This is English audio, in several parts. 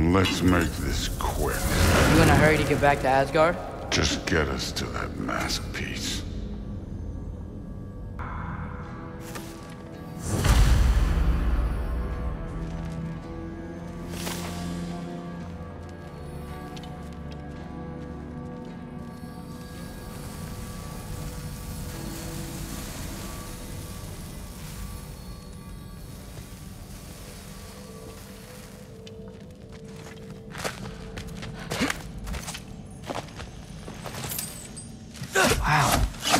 Let's make this quick. You in a hurry to get back to Asgard? Just get us to that masterpiece.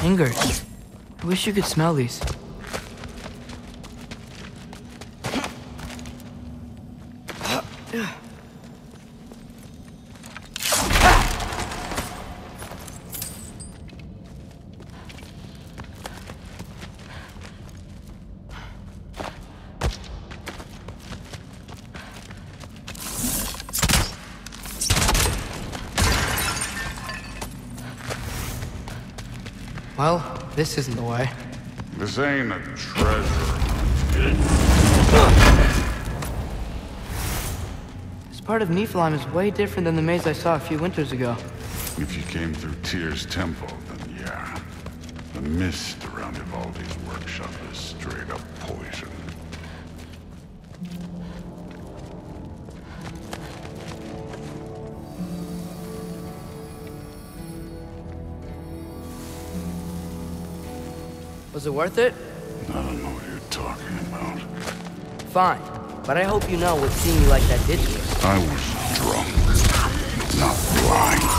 Fingers. I wish you could smell these. This isn't the way. This ain't a treasure. This part of Niflheim is way different than the maze I saw a few winters ago. If you came through Tyr's temple, then yeah. The mist around Ivaldi's workshop is straight up poison. Was it worth it? I don't know what you're talking about. Fine, but I hope you know what seeing you like that did to us. I was drunk, not blind.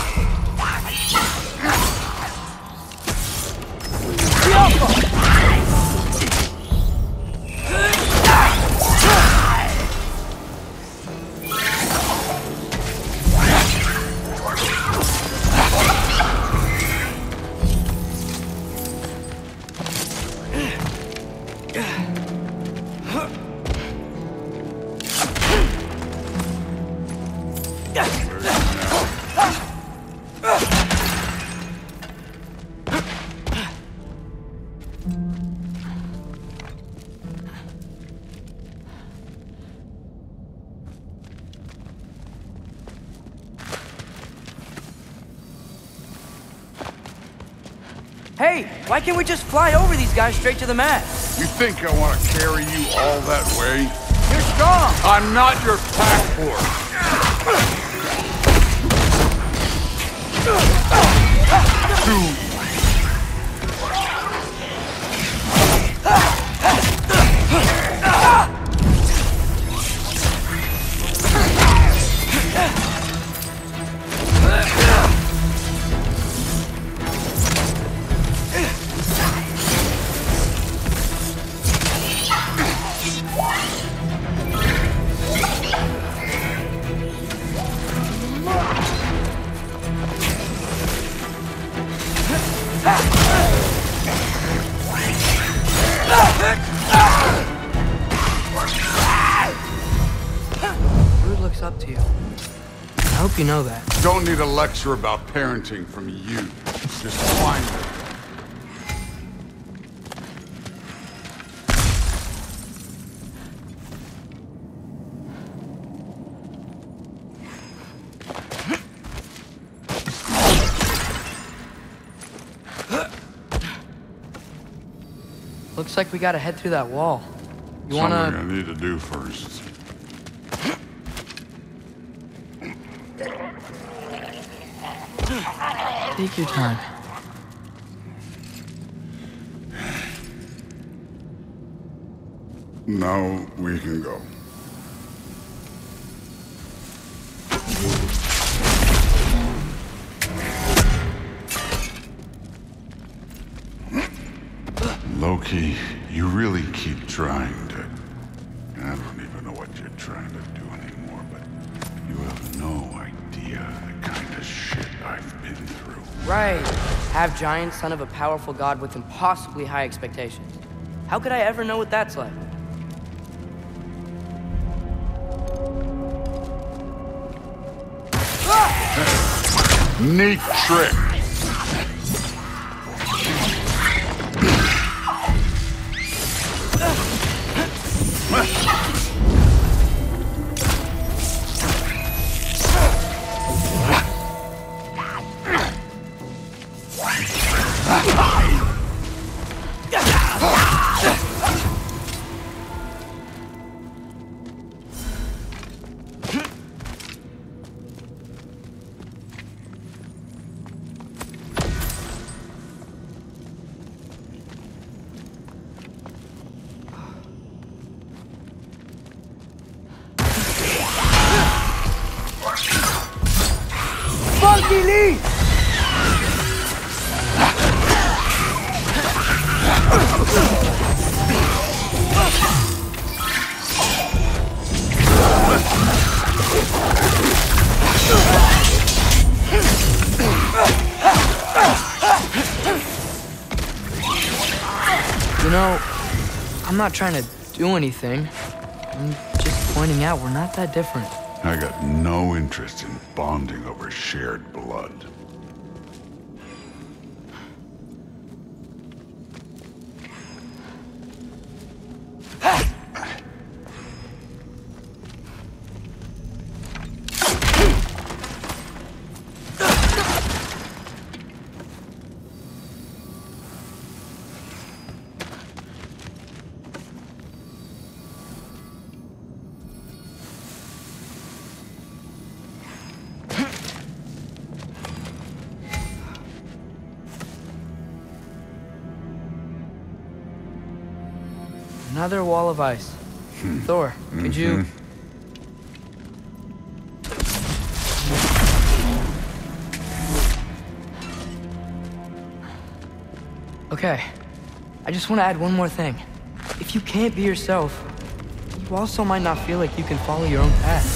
Why can't we just fly over these guys straight to the mat? You think I want to carry you all that way? You're strong! I'm not your pack horse. Thrúd looks up to you. I hope you know that. Don't need a lecture about parenting from you. Just find it. Looks like we gotta head through that wall. You wanna... Something I need to do first. Take your time. Now we can go. Loki, you really keep trying to... I don't even know what you're trying to do anymore, but you have no idea the kind of shit I've been through. Right. Half giant, son of a powerful god with impossibly high expectations. How could I ever know what that's like? Neat trick. Gili! You know, I'm not trying to do anything. I'm just pointing out we're not that different. I got no interest in bonding over shared blood. Another wall of ice. Thor, could you... Okay. I just want to add one more thing. If you can't be yourself, you also might not feel like you can follow your own path.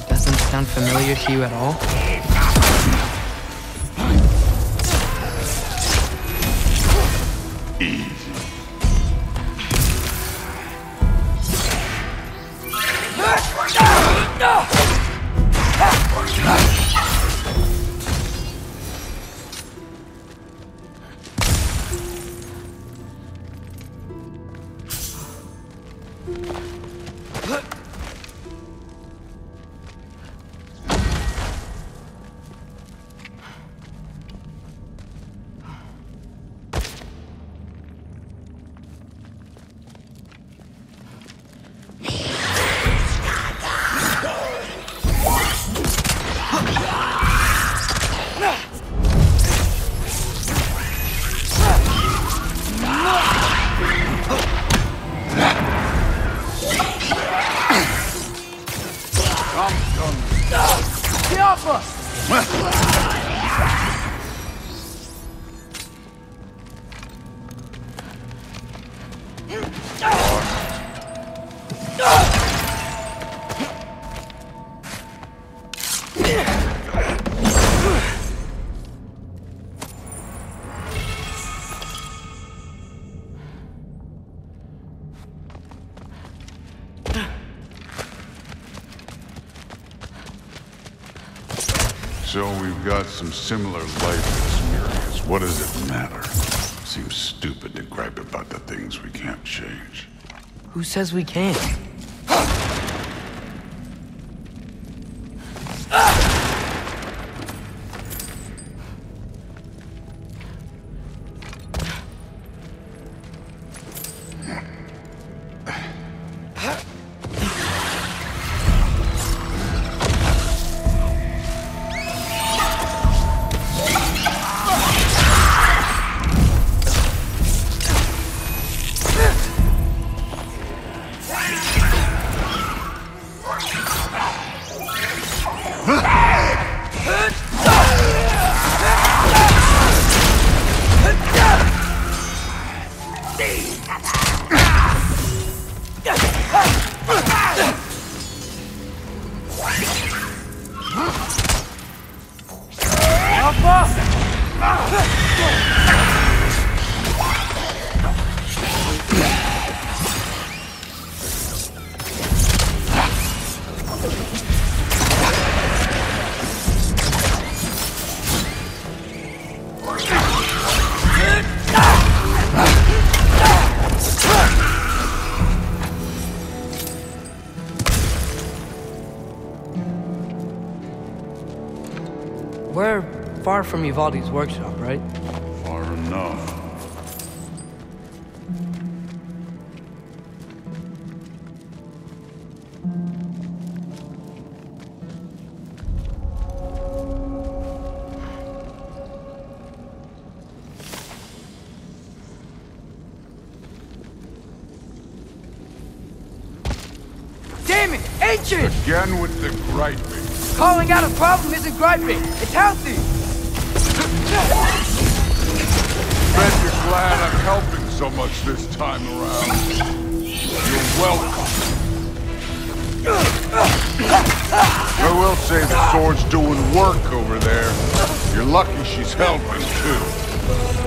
That doesn't sound familiar to you at all. So we've got some similar life experience. What does it matter? Seems stupid to gripe about the things we can't change. Who says we can't? Far from Ivaldi's workshop, right? Far enough. Damn it, ancient! Again with the griping. Calling out a problem isn't griping. It's healthy. Bet you're glad I'm helping so much this time around. You're welcome. I will say the sword's doing work over there. You're lucky she's helping, too.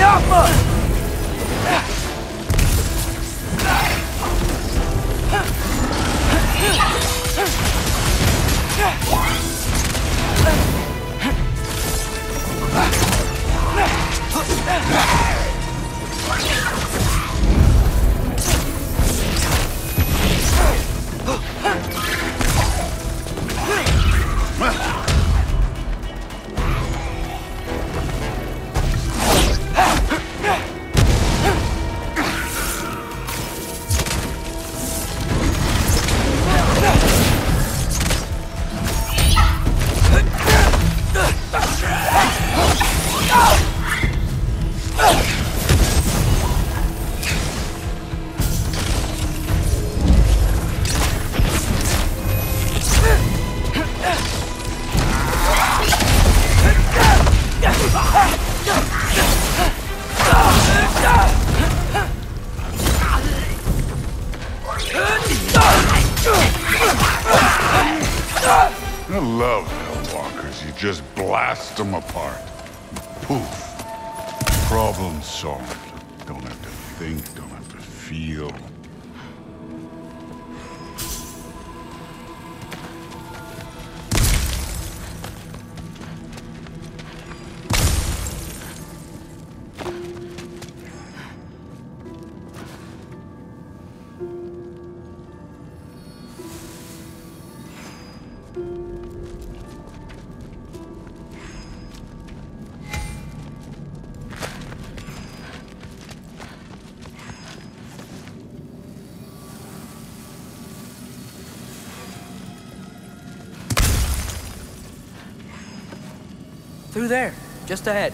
Yapa! Through there, just ahead.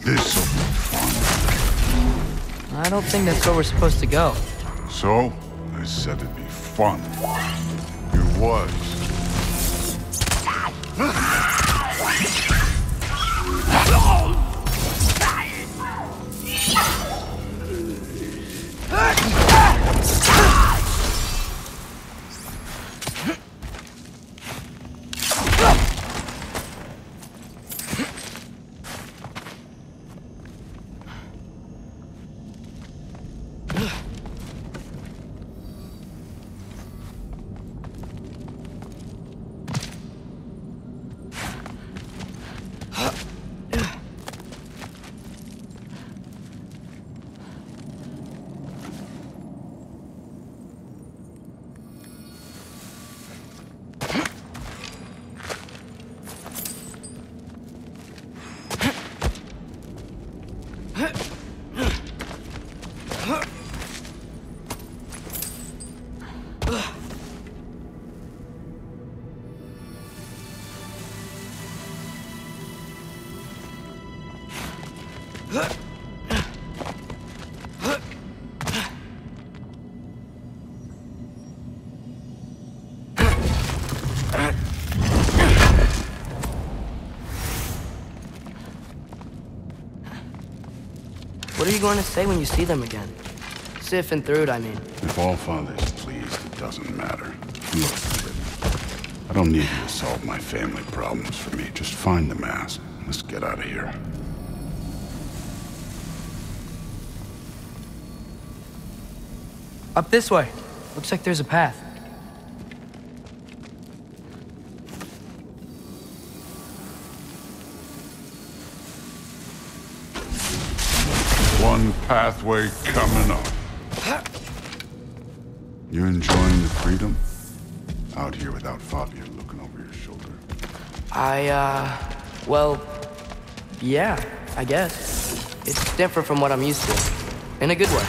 This'll be fun. I don't think that's where we're supposed to go. So, I said it'd be fun. It was. What are you going to say when you see them again? Sif and Thrúd, I mean. If Allfather is pleased, it doesn't matter. Look, I don't need you to solve my family problems for me. Just find the mask. Let's get out of here. Up this way. Looks like there's a path. Pathway coming up. You enjoying the freedom? Out here without Fabian looking over your shoulder. Well, yeah, I guess. It's different from what I'm used to. In a good way.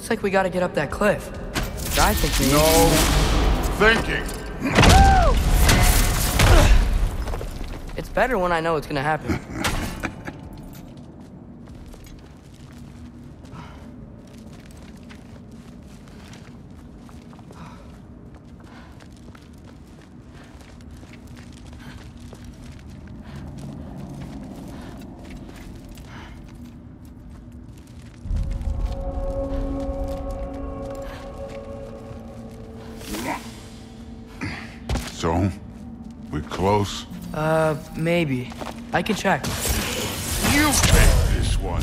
Looks like we gotta get up that cliff. I think we need thinking. It's better when I know it's gonna happen. Maybe. I can check. You pick this one.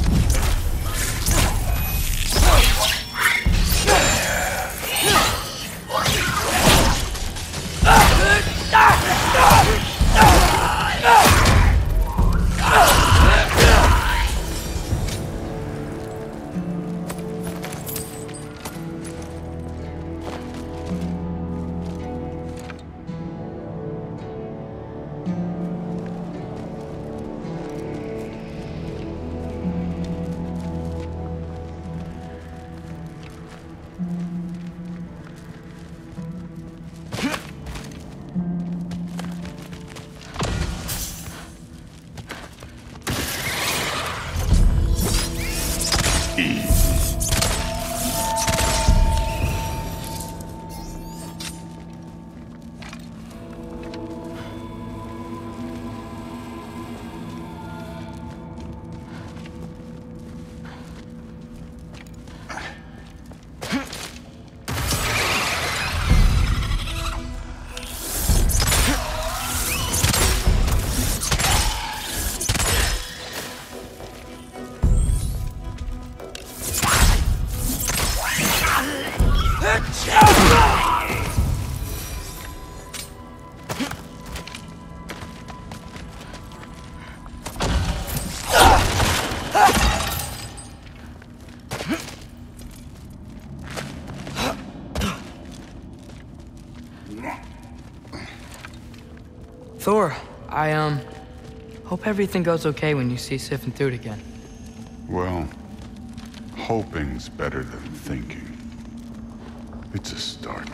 Thor, I, hope everything goes okay when you see Sif and Thrúd again. Well, hoping's better than thinking. It's a start.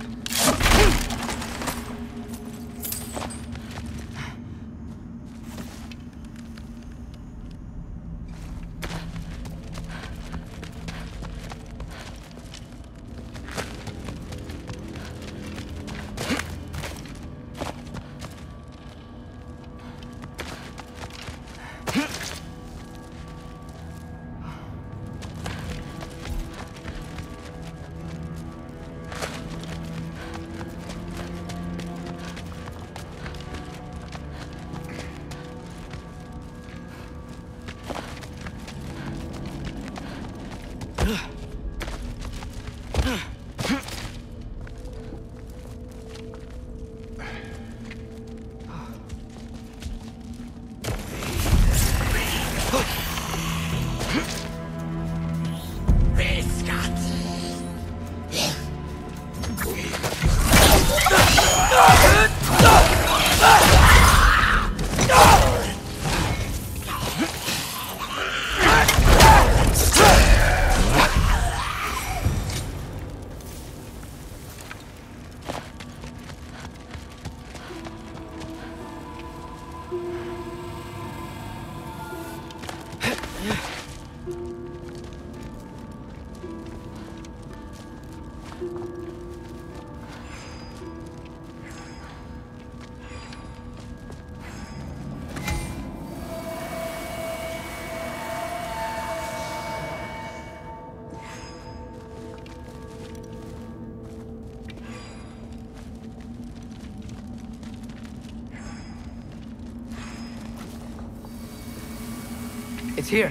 It's here.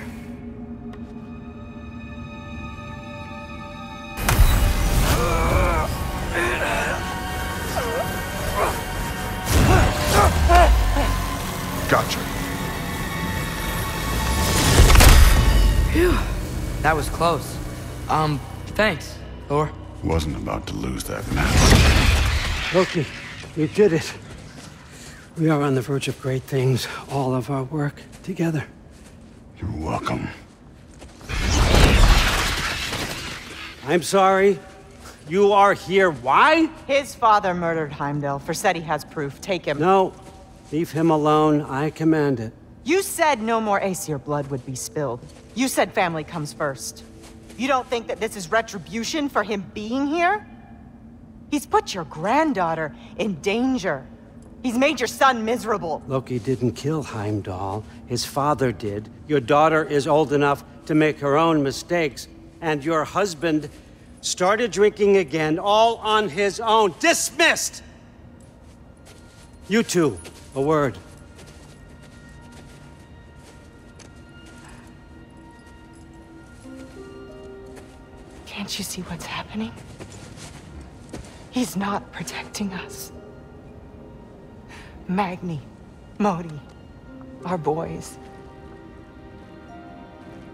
Gotcha. Phew. That was close. Thanks, Thor. Wasn't about to lose that match. Loki, we did it. We are on the verge of great things. All of our work together. You're welcome. I'm sorry. You are here. Why? His father murdered Heimdall. Forseti has proof. Take him. No. Leave him alone. I command it. You said no more Aesir blood would be spilled. You said family comes first. You don't think that this is retribution for him being here? He's put your granddaughter in danger. He's made your son miserable. Loki didn't kill Heimdall. His father did. Your daughter is old enough to make her own mistakes. And your husband started drinking again, all on his own. Dismissed! You two, a word. Can't you see what's happening? He's not protecting us. Magni, Modi, our boys.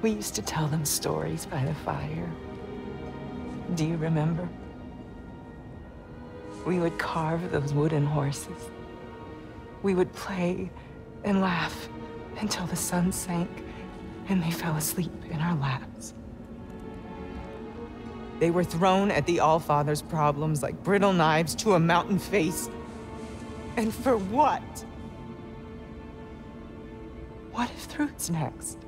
We used to tell them stories by the fire. Do you remember? We would carve those wooden horses. We would play and laugh until the sun sank and they fell asleep in our laps. They were thrown at the Allfather's problems like brittle knives to a mountain face. And for what? What if Thrúd's next?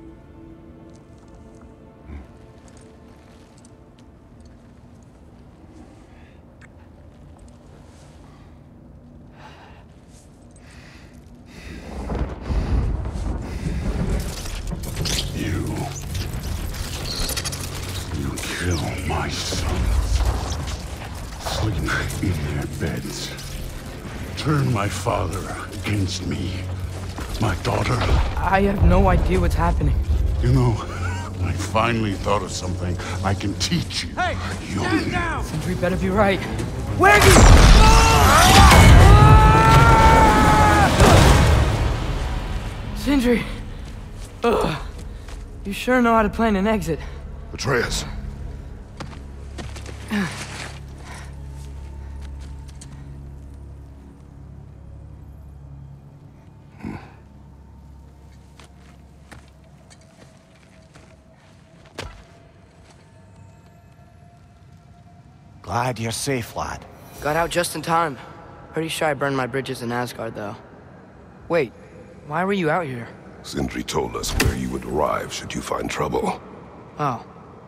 Turn my father against me, my daughter. I have no idea what's happening. You know, I finally thought of something I can teach you. Hey, stand down! Sindri better be right. Where do you... Ah! Sindri, you sure know how to plan an exit. Atreus. Glad you're safe, lad. Got out just in time. Pretty sure I burned my bridges in Asgard, though. Wait, why were you out here? Sindri told us where you would arrive should you find trouble. Oh,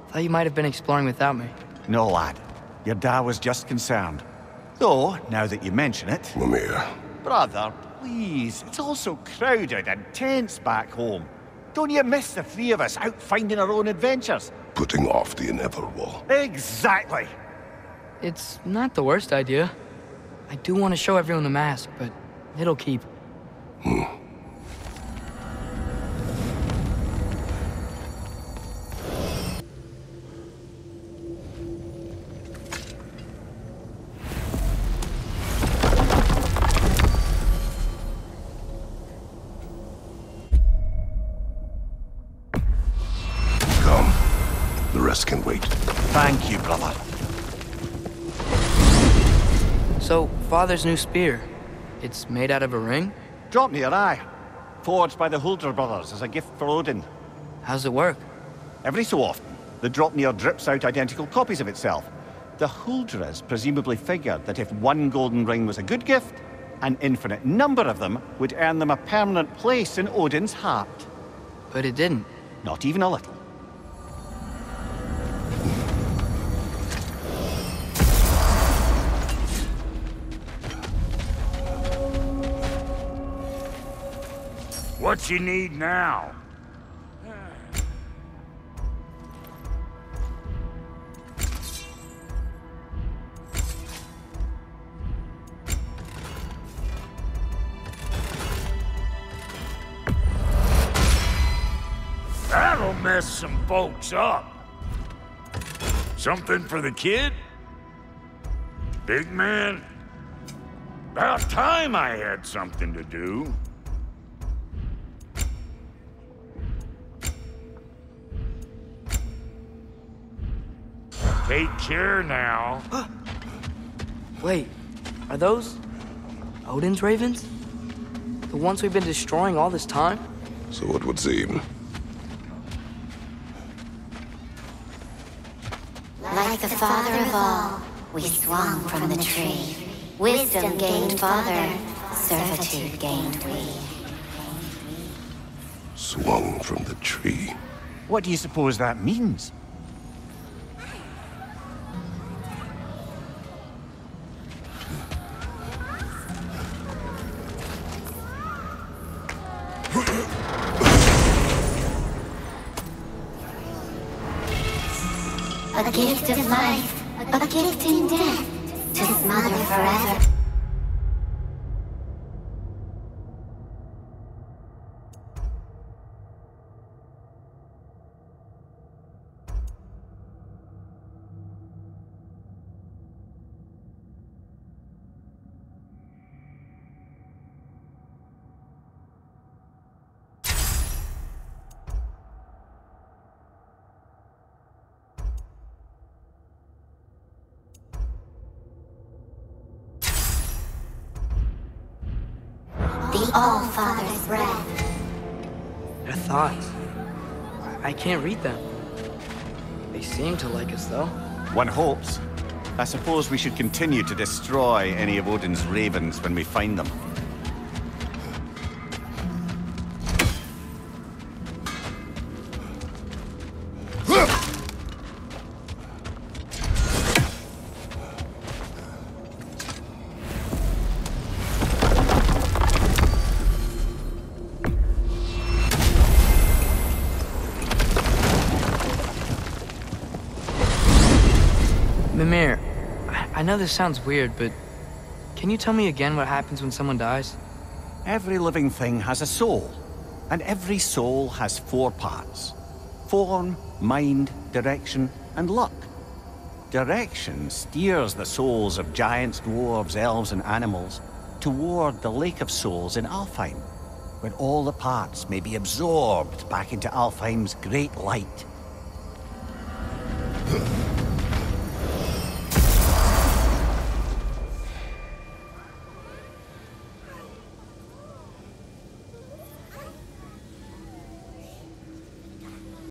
thought you might have been exploring without me. No, lad. Your dad was just concerned. Though, now that you mention it... Mimir. Brother, please. It's all so crowded and tense back home. Don't you miss the three of us out finding our own adventures? Putting off the inevitable. Exactly! It's not the worst idea. I do want to show everyone the mask, but it'll keep. Come. The rest can wait. Thank you, brother. So, Father's new spear, it's made out of a ring? Draupnir, aye. Forged by the Huldra brothers as a gift for Odin. How's it work? Every so often, the Draupnir drips out identical copies of itself. The Huldras presumably figured that if one golden ring was a good gift, an infinite number of them would earn them a permanent place in Odin's heart. But it didn't. Not even a little. What you need now? That'll mess some folks up. Something for the kid? Big man? About time I had something to do. Take care now. Wait, are those Odin's ravens? The ones we've been destroying all this time? So it would seem. Like the father of all, we swung from the tree. Wisdom gained father, servitude gained we. Swung from the tree. What do you suppose that means? A gift of life, a gift in death, to smother forever. All-Father's breath. Their thoughts. I can't read them. They seem to like us, though. One hopes. I suppose we should continue to destroy any of Odin's ravens when we find them. Mimir, I know this sounds weird, but can you tell me again what happens when someone dies? Every living thing has a soul, and every soul has four parts. Form, mind, direction, and luck. Direction steers the souls of giants, dwarves, elves, and animals toward the Lake of Souls in Alfheim, where all the parts may be absorbed back into Alfheim's great light.